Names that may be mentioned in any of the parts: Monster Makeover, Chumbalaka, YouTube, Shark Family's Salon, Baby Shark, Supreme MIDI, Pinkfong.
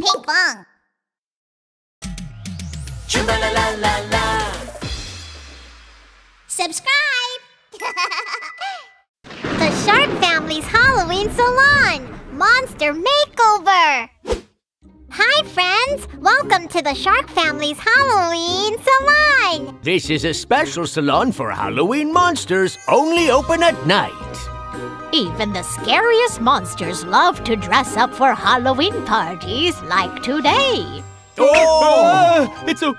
Pinkfong! Chumba-la-la-la-la! Subscribe! The Shark Family's Halloween Salon! Monster Makeover! Hi friends! Welcome to the Shark Family's Halloween Salon! This is a special salon for Halloween monsters, only open at night. Even the scariest monsters love to dress up for Halloween parties like today. Oh! It's a...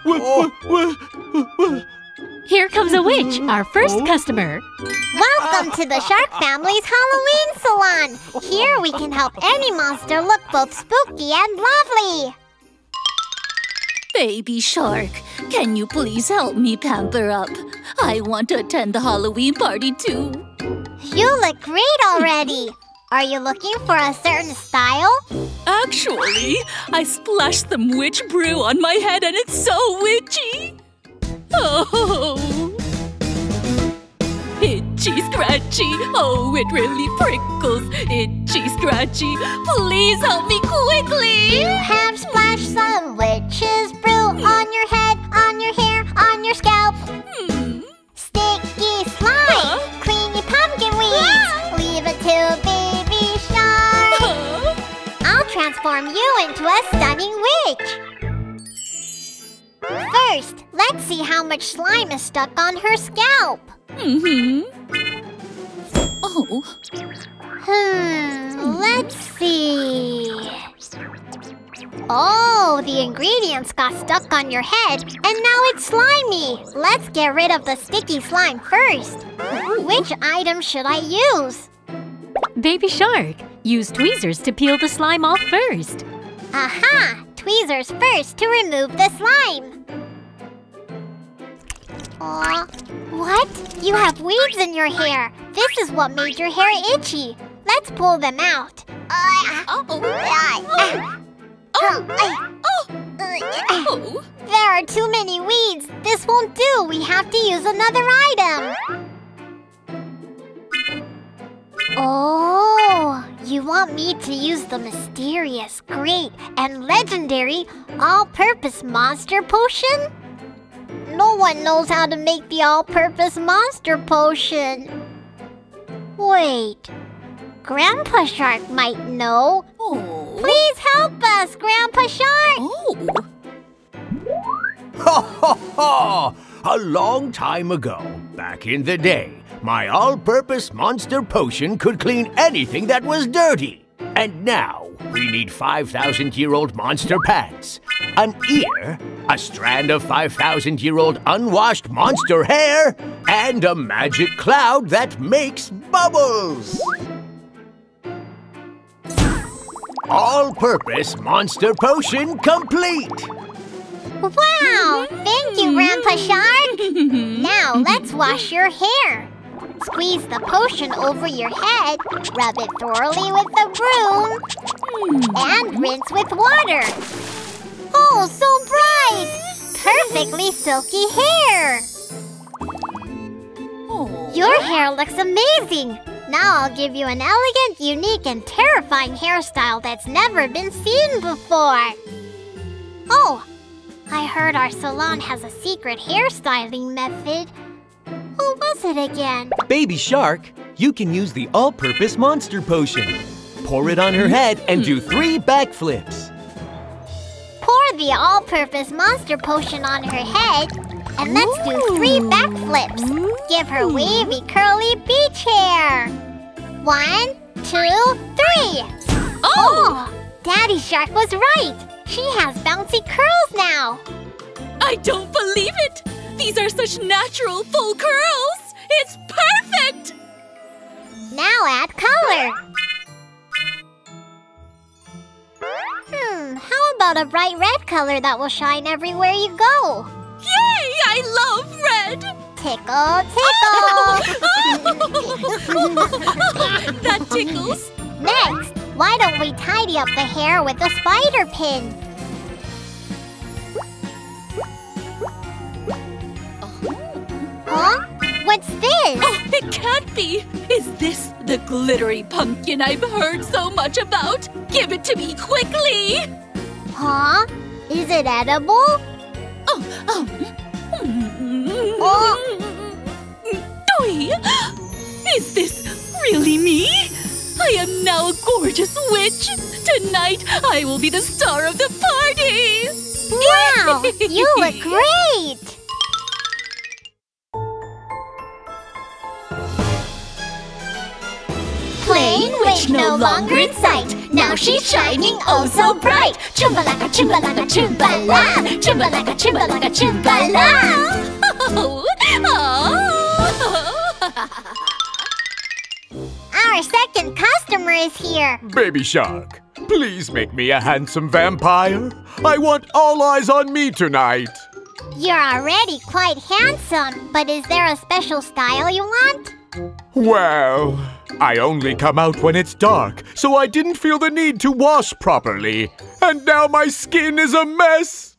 Here comes a witch, our first customer. Welcome to the Shark Family's Halloween Salon. Here we can help any monster look both spooky and lovely. Baby Shark, can you please help me pamper up? I want to attend the Halloween party too. You look great already! Are you looking for a certain style? Actually, I splashed some witch brew on my head and it's so witchy! Oh! Itchy, scratchy, oh, it really prickles! Itchy, scratchy, please help me quickly! You have splashed some witch's brew on your head, on your hair, on your scalp! Sticky slime! To Baby Shark! I'll transform you into a stunning witch! First, let's see how much slime is stuck on her scalp. Oh. Let's see... Oh, the ingredients got stuck on your head, and now it's slimy! Let's get rid of the sticky slime first. Which item should I use? Baby Shark, use tweezers to peel the slime off first. Aha! Tweezers first to remove the slime. Aw, what? You have weeds in your hair. This is what made your hair itchy. Let's pull them out. There are too many weeds. This won't do. We have to use another item. Oh, you want me to use the mysterious, great, and legendary all-purpose monster potion? No one knows how to make the all-purpose monster potion. Wait, Grandpa Shark might know. Oh. Please help us, Grandpa Shark! Oh. Ho, ho, ho! A long time ago, back in the day, my all-purpose monster potion could clean anything that was dirty. And now, we need 5,000-year-old monster pants, an ear, a strand of 5,000-year-old unwashed monster hair, and a magic cloud that makes bubbles! All-purpose monster potion complete! Wow! Thank you, Grandpa Shark! Now, let's wash your hair. Squeeze the potion over your head, rub it thoroughly with the broom, and rinse with water. Oh, so bright! Perfectly silky hair! Your hair looks amazing! Now I'll give you an elegant, unique, and terrifying hairstyle that's never been seen before. Oh, I heard our salon has a secret hairstyling method. What was it again? Baby Shark, you can use the all-purpose monster potion. Pour it on her head and do 3 backflips. Pour the all-purpose monster potion on her head and let's do 3 backflips. Give her wavy, curly beach hair. 1, 2, 3. Oh! Daddy Shark was right. She has bouncy curls now. I don't believe it. These are such natural, full curls! It's perfect! Now add color. How about a bright red color that will shine everywhere you go? Yay! I love red! Tickle, tickle! That tickles! Next, why don't we tidy up the hair with a spider pin? Huh? What's this? Oh, it can't be! Is this the glittery pumpkin I've heard so much about? Give it to me quickly! Huh? Is it edible? Doi! Is this really me? I am now a gorgeous witch! Tonight, I will be the star of the party! Wow! You look great! Plain witch no longer in sight. Now she's shining oh so bright. Chimbalaka, chimbalaka, chimbala. Chimbalaka, chimbalaka, chimbala. Our second customer is here. Baby Shark, please make me a handsome vampire. I want all eyes on me tonight. You're already quite handsome, but is there a special style you want? Well, I only come out when it's dark, so I didn't feel the need to wash properly. And now my skin is a mess!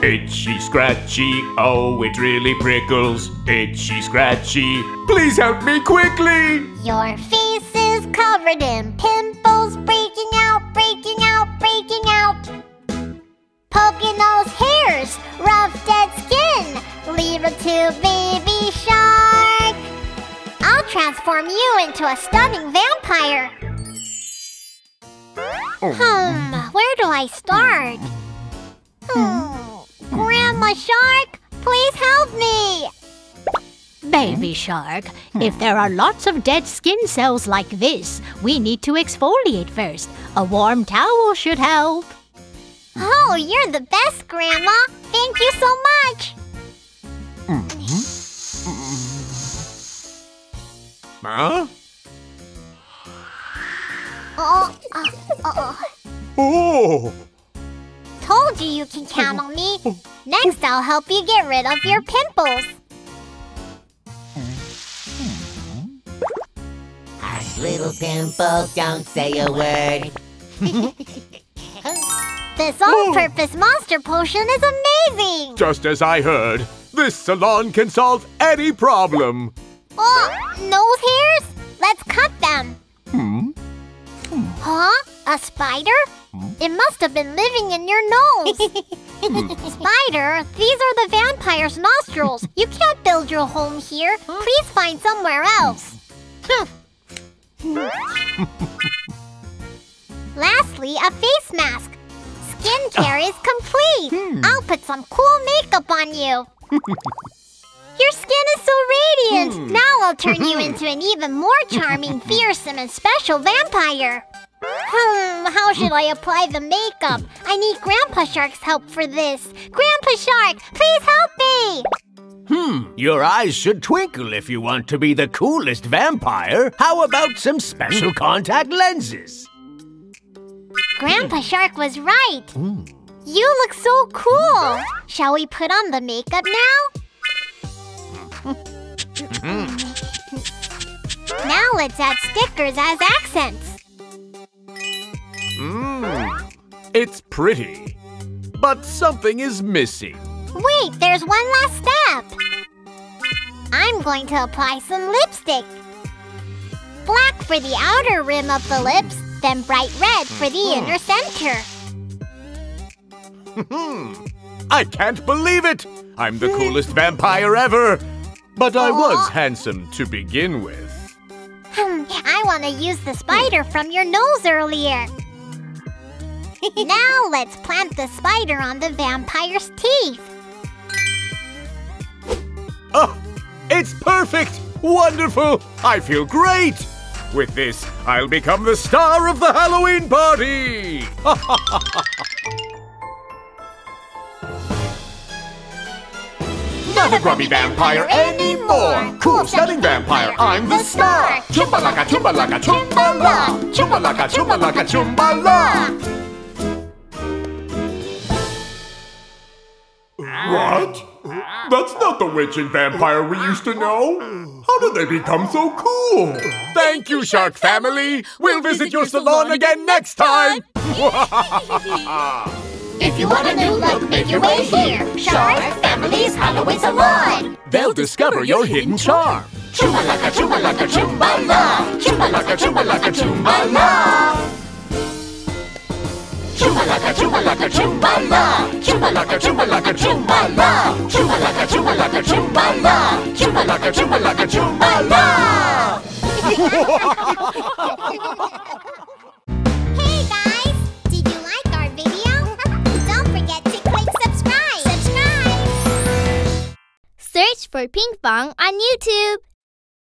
Itchy scratchy, oh, it really prickles. Itchy scratchy, please help me quickly! Your face is covered in pimples, breaking out, breaking out, breaking out. Poking those hairs, rough dead skin. Leave it to Baby Shark. I'll transform you into a stunning vampire. Where do I start? Grandma Shark, please help me. Baby Shark, if there are lots of dead skin cells like this, we need to exfoliate first. A warm towel should help. Oh, you're the best, Grandma! Thank you so much! Huh? Oh! Told you you can count on me! Next, I'll help you get rid of your pimples! Hush, little pimple, don't say a word! This all-purpose monster potion is amazing! Just as I heard, this salon can solve any problem! Oh, nose hairs? Let's cut them! Huh? A spider? It must have been living in your nose! Spider, these are the vampire's nostrils! You can't build your home here! Please find somewhere else! Lastly, a face mask! Skincare is complete! I'll put some cool makeup on you! Your skin is so radiant! Now I'll turn you into an even more charming, fearsome, and special vampire! How should I apply the makeup? I need Grandpa Shark's help for this! Grandpa Shark, please help me! Your eyes should twinkle if you want to be the coolest vampire. How about some special contact lenses? Grandpa Shark was right! You look so cool! Shall we put on the makeup now? Now let's add stickers as accents! It's pretty, but something is missing. Wait, there's one last step! I'm going to apply some lipstick. Black for the outer rim of the lips, then bright red for the inner center. I can't believe it! I'm the coolest vampire ever! But I was handsome to begin with. I want to use the spider from your nose earlier. Now let's plant the spider on the vampire's teeth. Oh, it's perfect! Wonderful! I feel great! With this, I'll become the star of the Halloween party! Not a grubby vampire anymore! Cool, stunning vampire, I'm the star! Chumbalaka, chumbalaka, chumbala! Chumbalaka, chumbalaka, chumbala! What? That's not the witch and vampire we used to know! How did they become so cool? Thank you, Shark family! We'll visit your salon again next time! If you want a new look, make your way here! Shark Family's Halloween Salon! They'll discover your hidden charm! Chumbalaka, chumbalaka, chumbala! Chumbalaka, chumbalaka, chumbala! like a chumba like a chumba la. Chumba like a chumba like a chumba la. Chumba like a chumba like a chumba la. Hey guys, did you like our video? Don't forget to click subscribe. Search for Pinkfong on YouTube.